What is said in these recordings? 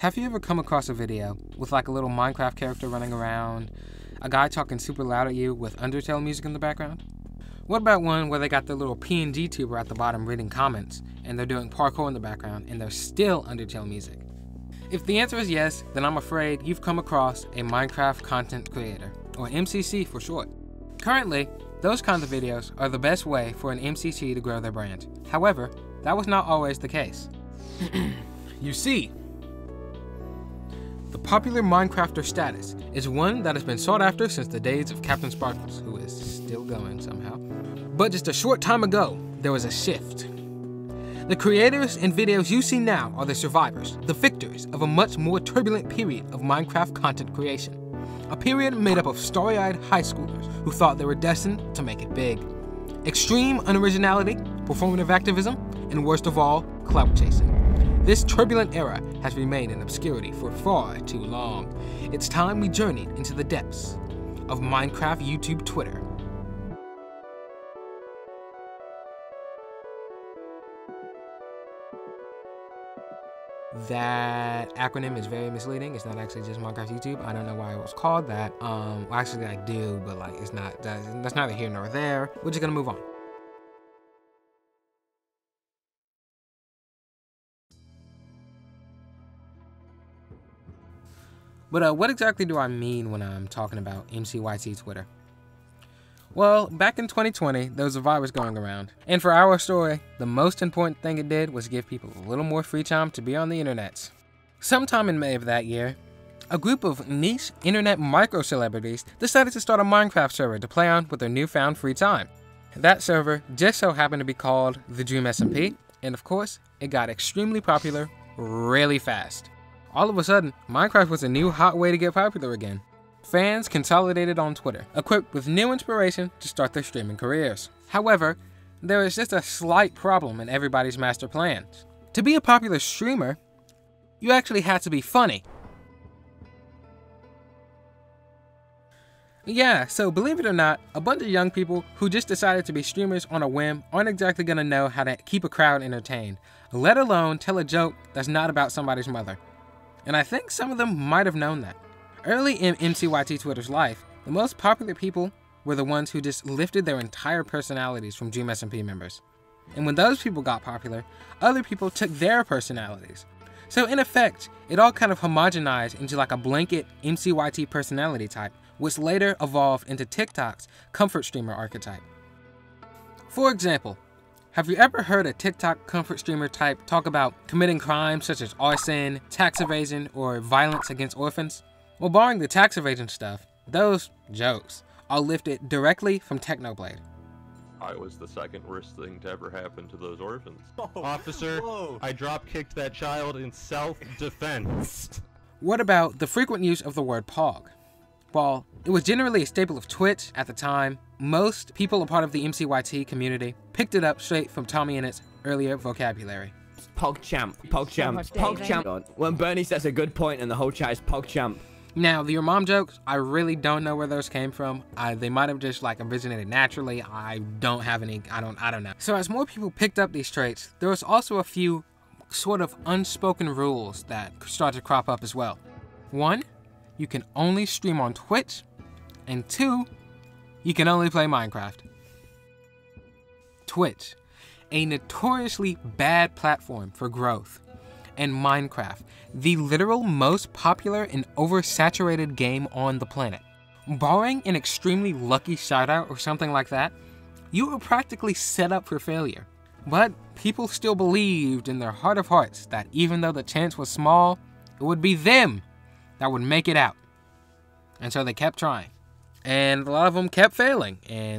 Have you ever come across a video with like a little Minecraft character running around, a guy talking super loud at you with Undertale music in the background? What about one where they got their little PNG tuber at the bottom reading comments and they're doing parkour in the background and there's still Undertale music? If the answer is yes, then I'm afraid you've come across a Minecraft content creator, or MCC for short. Currently, those kinds of videos are the best way for an MCC to grow their brand. However, that was not always the case. You see, the popular Minecrafter status is one that has been sought after since the days of CaptainSparklez, who is still going somehow. But just a short time ago, there was a shift. The creators and videos you see now are the survivors, the victors of a much more turbulent period of Minecraft content creation. A period made up of starry-eyed high schoolers who thought they were destined to make it big. Extreme unoriginality, performative activism, and worst of all, clout chasing. This turbulent era has remained in obscurity for far too long. It's time we journeyed into the depths of Minecraft YouTube Twitter. That acronym is very misleading. It's not actually just Minecraft YouTube. I don't know why it was called that. Well, actually I do, but like it's not, that's neither here nor there. We're just gonna move on. But what exactly do I mean when I'm talking about MCYT Twitter? Well, back in 2020, there was a virus going around. And for our story, the most important thing it did was give people a little more free time to be on the internet. Sometime in May of that year, a group of niche internet micro-celebrities decided to start a Minecraft server to play on with their newfound free time. That server just so happened to be called the Dream SMP, and of course, it got extremely popular really fast. All of a sudden, Minecraft was a new hot way to get popular again. Fans consolidated on Twitter, equipped with new inspiration to start their streaming careers. However, there is just a slight problem in everybody's master plans. To be a popular streamer, you actually had to be funny. Yeah, so believe it or not, a bunch of young people who just decided to be streamers on a whim aren't exactly gonna know how to keep a crowd entertained, let alone tell a joke that's not about somebody's mother. And I think some of them might have known that. Early in MCYT Twitter's life, the most popular people were the ones who just lifted their entire personalities from Dream SMP members. And when those people got popular, other people took their personalities. So in effect, it all kind of homogenized into like a blanket MCYT personality type, which later evolved into TikTok's comfort streamer archetype. For example, have you ever heard a TikTok comfort streamer type talk about committing crimes such as arson, tax evasion, or violence against orphans? Well, barring the tax evasion stuff, those jokes are lifted directly from Technoblade. I was the second worst thing to ever happen to those orphans. Oh, officer, whoa. I drop-kicked that child in self-defense. What about the frequent use of the word pog? While it was generally a staple of Twitch at the time, most people a part of the MCYT community picked it up straight from Tommy and its earlier vocabulary. Pog Champ, Pog Champ, Pog Champ. When Bernie says a good point and the whole chat is Pog Champ. Now, the your mom jokes, I really don't know where those came from. They might have just like originated naturally. I don't have any, I don't know. So as more people picked up these traits, there was also a few sort of unspoken rules that started to crop up as well. 1, you can only stream on Twitch, and 2, you can only play Minecraft. Twitch, a notoriously bad platform for growth, and Minecraft, the literal most popular and oversaturated game on the planet. Barring an extremely lucky shoutout or something like that, you were practically set up for failure. But people still believed in their heart of hearts that even though the chance was small, it would be them that would make it out. And so they kept trying. And a lot of them kept failing,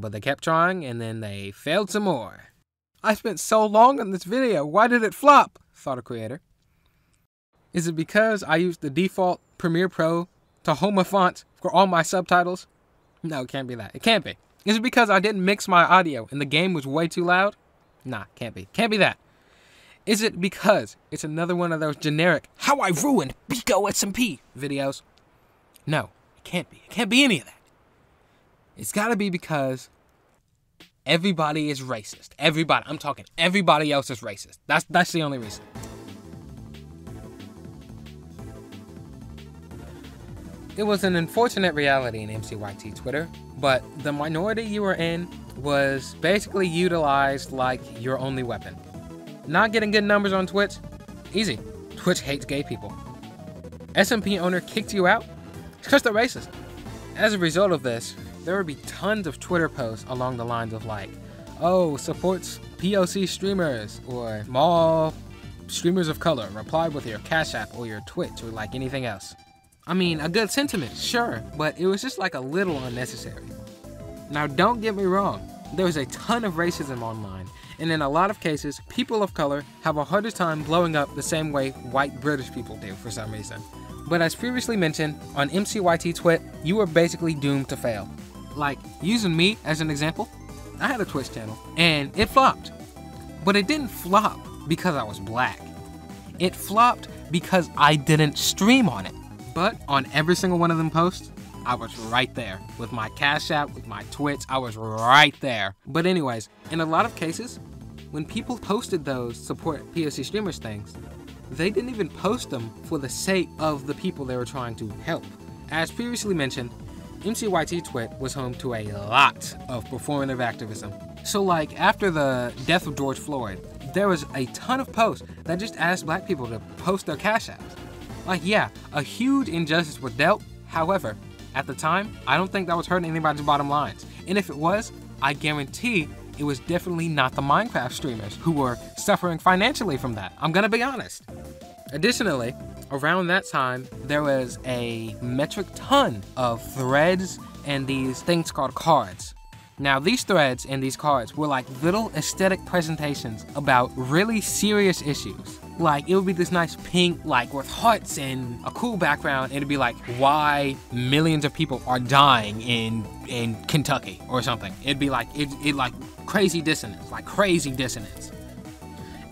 but they kept trying, and then they failed some more. I spent so long on this video, why did it flop? Thought a creator. Is it because I used the default Premiere Pro Tahoma font for all my subtitles? No, it can't be that. It can't be. Is it because I didn't mix my audio and the game was way too loud? Nah, can't be. Can't be that. Is it because it's another one of those generic How I Ruined Beko SMP videos? No, it can't be. It can't be any of that. It's gotta be because everybody is racist. Everybody, I'm talking everybody else is racist. That's the only reason. It was an unfortunate reality in MCYT Twitter, but the minority you were in was basically utilized like your only weapon. Not getting good numbers on Twitch? Easy. Twitch hates gay people. SMP owner kicked you out? It's because they're racist. As a result of this, there would be tons of Twitter posts along the lines of like, oh, supports POC streamers, or mall streamers of color, reply with your Cash App or your Twitch, or like anything else. I mean, a good sentiment, sure, but it was just like a little unnecessary. Now don't get me wrong, there was a ton of racism online, and in a lot of cases, people of color have a harder time blowing up the same way white British people do for some reason. But as previously mentioned, on MCYT Twit, you were basically doomed to fail. Like, using me as an example, I had a Twitch channel, and it flopped. But it didn't flop because I was black. It flopped because I didn't stream on it. But on every single one of them posts, I was right there. With my Cash App, with my Twitch, I was right there. But anyways, in a lot of cases, when people posted those support POC streamers things, they didn't even post them for the sake of the people they were trying to help. As previously mentioned, MCYT Twit was home to a lot of performative activism. So like, after the death of George Floyd, there was a ton of posts that just asked black people to post their Cash Apps. Like, yeah, a huge injustice was dealt, however, at the time, I don't think that was hurting anybody's bottom lines. And if it was, I guarantee it was definitely not the Minecraft streamers who were suffering financially from that. I'm gonna be honest. Additionally, around that time, there was a metric ton of threads and these things called cards. Now, these threads and these cards were like little aesthetic presentations about really serious issues. Like, it would be this nice pink, like, with hearts and a cool background, and it'd be like, why millions of people are dying in Kentucky or something. It'd be like, it like crazy dissonance, like crazy dissonance.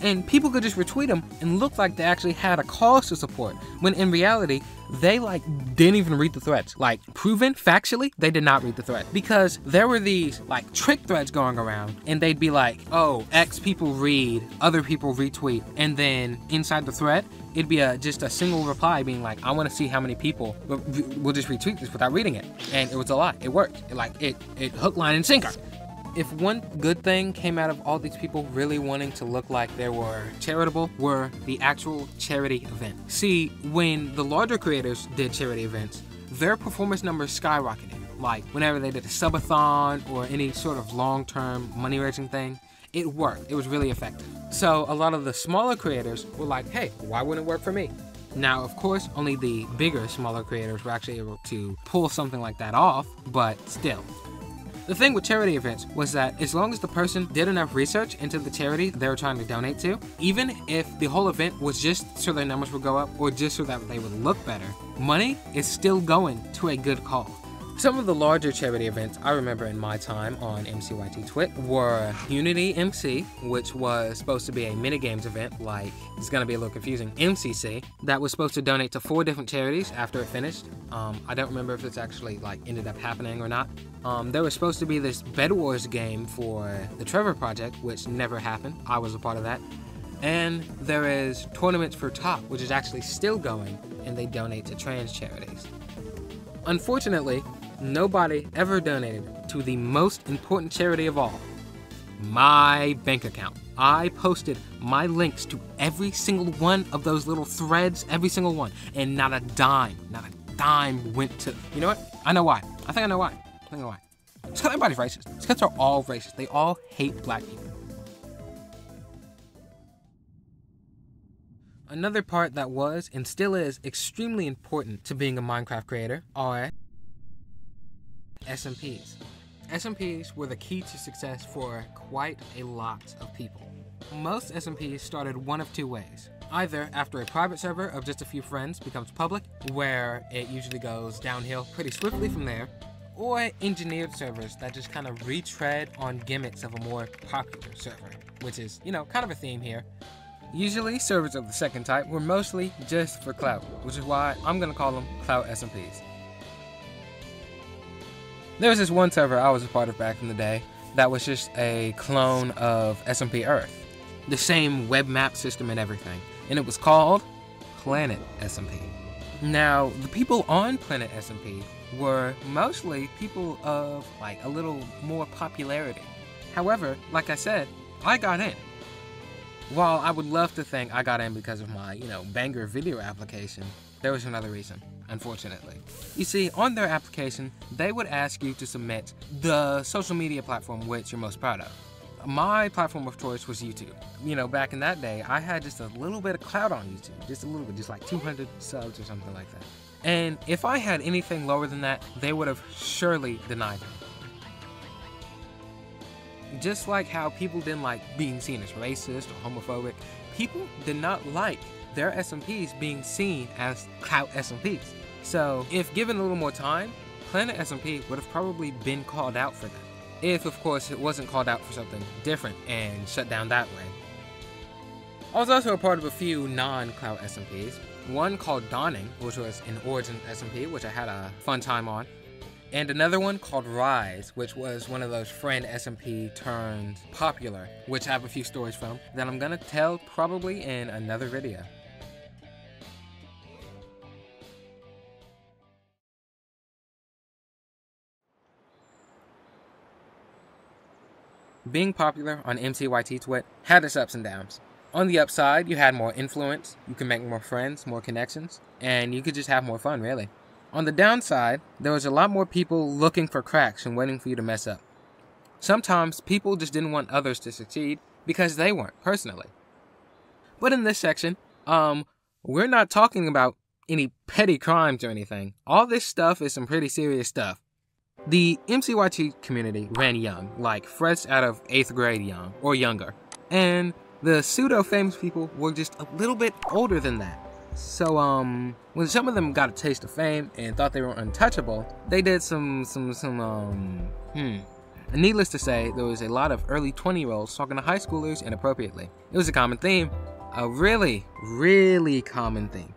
And people could just retweet them and look like they actually had a cause to support, when in reality, they like didn't even read the threads. Like, proven factually, they did not read the thread, because there were these like trick threads going around, and they'd be like, oh, X people read, other people retweet, and then inside the thread, it'd be just a single reply being like, I want to see how many people will just retweet this without reading it. And it was a lot. It worked. It hook, line, and sinker. If one good thing came out of all these people really wanting to look like they were charitable, were the actual charity event. See, when the larger creators did charity events, their performance numbers skyrocketed. Like, whenever they did a subathon or any sort of long-term money-raising thing, it worked. It was really effective. So a lot of the smaller creators were like, hey, why wouldn't it work for me? Now, of course, only the bigger, smaller creators were actually able to pull something like that off, but still. The thing with charity events was that as long as the person did enough research into the charity they were trying to donate to, even if the whole event was just so their numbers would go up or just so that they would look better, money is still going to a good cause. Some of the larger charity events I remember in my time on MCYT Twit were Unity MC, which was supposed to be a minigames event, like, it's gonna be a little confusing, MCC, that was supposed to donate to 4 different charities after it finished. I don't remember if it's actually, like, ended up happening or not. There was supposed to be this Bed Wars game for the Trevor Project, which never happened. I was a part of that. And there is Tournaments for Top, which is actually still going, and they donate to trans charities. Unfortunately, nobody ever donated to the most important charity of all, my bank account. I posted my links to every single one of those little threads, every single one, and not a dime went to, you know what? I know why. I think I know why. It's because everybody's racist. It's because they're all racist. They all hate black people. Another part that was, and still is, extremely important to being a Minecraft creator are SMPs. SMPs were the key to success for quite a lot of people. Most SMPs started one of two ways. Either after a private server of just a few friends becomes public, where it usually goes downhill pretty swiftly from there, or engineered servers that just kind of retread on gimmicks of a more popular server, which is, you know, kind of a theme here. Usually, servers of the second type were mostly just for clout, which is why I'm gonna call them clout SMPs. There was this one server I was a part of back in the day that was just a clone of SMP Earth. The same web map system and everything. And it was called Planet SMP. Now, the people on Planet SMP were mostly people of like a little more popularity. However, like I said, I got in. While I would love to think I got in because of my, banger video application, there was another reason, unfortunately. You see, on their application, they would ask you to submit the social media platform which you're most proud of. My platform of choice was YouTube. Back in that day, I had just a little bit of clout on YouTube, just a little bit, just like 200 subs or something like that. And if I had anything lower than that, they would have surely denied me. Just like how people didn't like being seen as racist or homophobic, people did not like their SMPs being seen as clout SMPs. So if given a little more time, Planet SMP would have probably been called out for that. If, of course, it wasn't called out for something different and shut down that way. I was also a part of a few non-clout SMPs. One called Dawning, which was an Origin SMP, which I had a fun time on. And another one called Rise, which was one of those friend SMP turned popular, which I have a few stories from that I'm gonna tell probably in another video. Being popular on MCYT Twit had its ups and downs. On the upside, you had more influence, you could make more friends, more connections, and you could just have more fun, really. On the downside, there was a lot more people looking for cracks and waiting for you to mess up. Sometimes people just didn't want others to succeed because they weren't, personally. But in this section, we're not talking about any petty crimes or anything. All this stuff is some pretty serious stuff. The MCYT community ran young, like fresh out of 8th grade young, or younger. And the pseudo-famous people were just a little bit older than that. So, when some of them got a taste of fame and thought they were untouchable, they did needless to say, there was a lot of early 20-year-olds talking to high schoolers inappropriately. It was a common theme. A really, really common theme.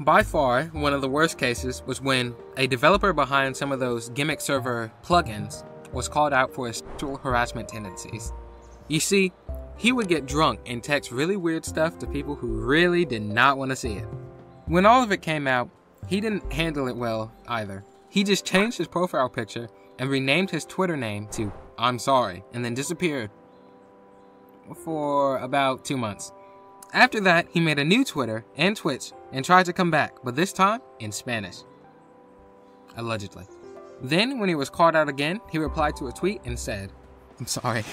By far, one of the worst cases was when a developer behind some of those gimmick server plugins was called out for his sexual harassment tendencies. You see, he would get drunk and text really weird stuff to people who really did not want to see it. When all of it came out, he didn't handle it well either. He just changed his profile picture and renamed his Twitter name to "I'm sorry" and then disappeared for about 2 months. After that, he made a new Twitter and Twitch and tried to come back, but this time in Spanish. Allegedly. Then, when he was called out again, he replied to a tweet and said, "I'm sorry.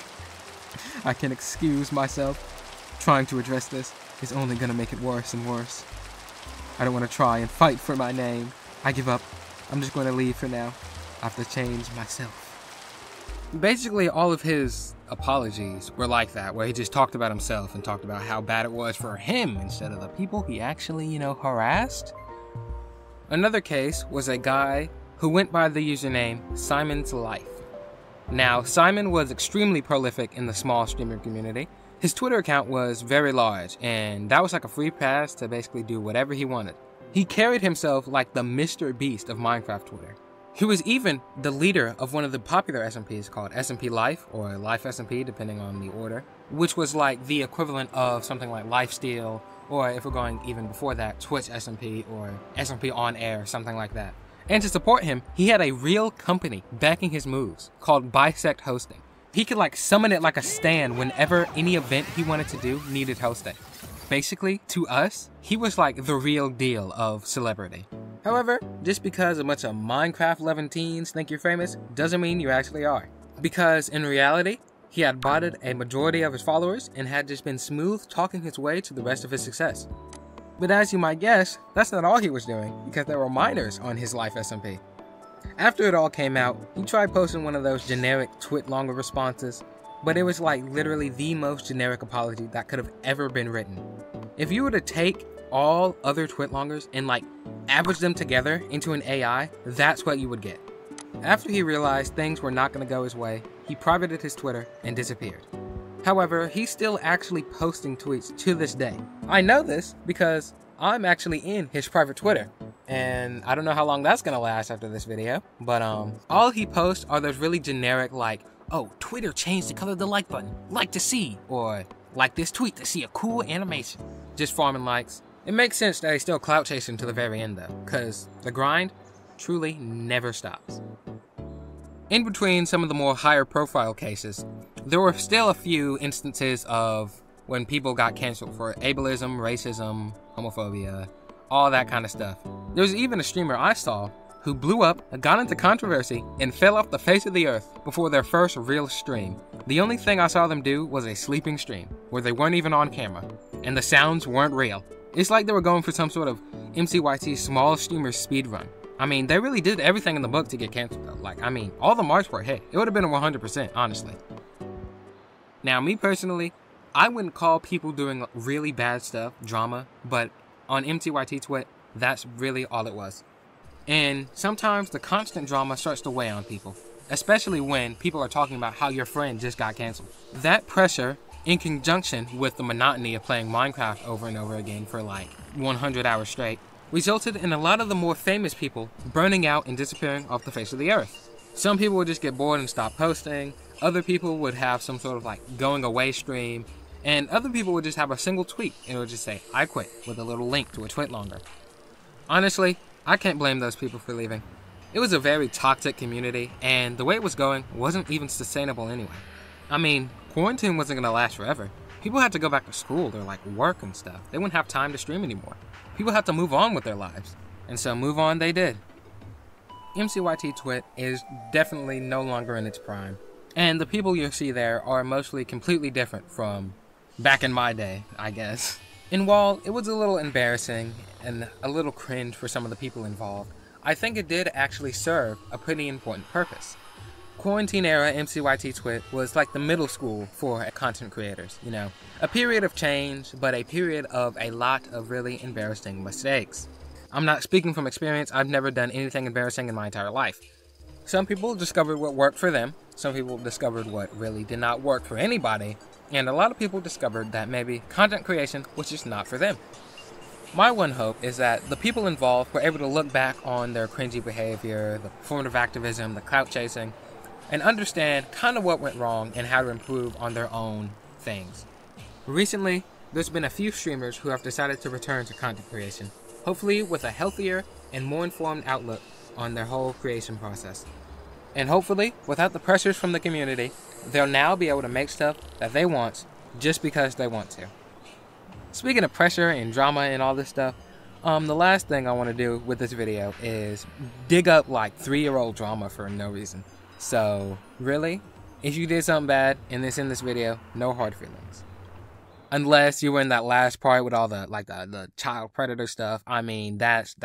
I can excuse myself. Trying to address this is only gonna make it worse and worse. I don't want to try and fight for my name. I give up. I'm just going to leave for now. I have to change myself." Basically, all of his apologies were like that, where he just talked about himself and talked about how bad it was for him instead of the people he actually, harassed. Another case was a guy who went by the username Simon's Life. Now, Simon was extremely prolific in the small streamer community. His Twitter account was very large, and that was like a free pass to basically do whatever he wanted. He carried himself like the Mr. Beast of Minecraft Twitter. He was even the leader of one of the popular SMPs called SMP Life, or Life SMP, depending on the order, which was like the equivalent of something like Lifesteal, or if we're going even before that, Twitch SMP, or SMP On Air, something like that. And to support him, he had a real company backing his moves called Bisect Hosting. He could like summon it like a stand whenever any event he wanted to do needed hosting. Basically, to us, he was like the real deal of celebrity. However, just because a bunch of Minecraft-loving teens think you're famous doesn't mean you actually are. Because in reality, he had botted a majority of his followers and had just been smooth talking his way to the rest of his success. But as you might guess, that's not all he was doing, because there were minors on his Life SMP. After it all came out, he tried posting one of those generic TwitLonger responses, but it was like literally the most generic apology that could have ever been written. If you were to take all other TwitLongers and like average them together into an AI, that's what you would get. After he realized things were not going to go his way, he privated his Twitter and disappeared. However, he's still actually posting tweets to this day. I know this because I'm actually in his private Twitter, and I don't know how long that's going to last after this video, but all he posts are those really generic like, "Oh, Twitter changed the color of the like button, like to see," or "like this tweet to see a cool animation," just farming likes. It makes sense that he's still clout chasing to the very end though, because the grind truly never stops. In between some of the more higher profile cases, there were still a few instances of when people got cancelled for ableism, racism, homophobia, all that kind of stuff. There was even a streamer I saw who blew up, got into controversy, and fell off the face of the earth before their first real stream. The only thing I saw them do was a sleeping stream, where they weren't even on camera, and the sounds weren't real. It's like they were going for some sort of MCYT small streamer speedrun. I mean, they really did everything in the book to get canceled though. Like, I mean, all the marks were hit. It would have been a 100%, honestly. Now, me personally, I wouldn't call people doing really bad stuff drama, but on MCYT Twit, that's really all it was. And sometimes the constant drama starts to weigh on people, especially when people are talking about how your friend just got canceled. That pressure, in conjunction with the monotony of playing Minecraft over and over again for like 100 hours straight, resulted in a lot of the more famous people burning out and disappearing off the face of the earth. Some people would just get bored and stop posting, other people would have some sort of like going away stream, and other people would just have a single tweet and it would just say, "I quit," with a little link to a TwitLonger. Honestly, I can't blame those people for leaving. It was a very toxic community, and the way it was going wasn't even sustainable anyway. I mean, quarantine wasn't going to last forever. People had to go back to school, their like work and stuff. They wouldn't have time to stream anymore. People had to move on with their lives, and so move on they did. MCYT Twit is definitely no longer in its prime, and the people you'll see there are mostly completely different from back in my day, I guess. And while it was a little embarrassing and a little cringe for some of the people involved, I think it did actually serve a pretty important purpose. Quarantine era MCYT Twit was like the middle school for content creators, you know. A period of change, but a period of a lot of really embarrassing mistakes. I'm not speaking from experience, I've never done anything embarrassing in my entire life. Some people discovered what worked for them, some people discovered what really did not work for anybody, and a lot of people discovered that maybe content creation was just not for them. My one hope is that the people involved were able to look back on their cringy behavior, the performative activism, the clout chasing, and understand kind of what went wrong and how to improve on their own things. Recently, there's been a few streamers who have decided to return to content creation, hopefully with a healthier and more informed outlook on their whole creation process. And hopefully, without the pressures from the community, they'll now be able to make stuff that they want just because they want to. Speaking of pressure and drama and all this stuff, the last thing I want to do with this video is dig up like 3-year-old drama for no reason. So really, if you did something bad and it's in this video, no hard feelings. Unless you were in that last part with all the like the child predator stuff. I mean, that's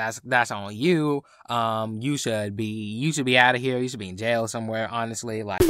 on you. You should be out of here. You should be in jail somewhere, honestly. Like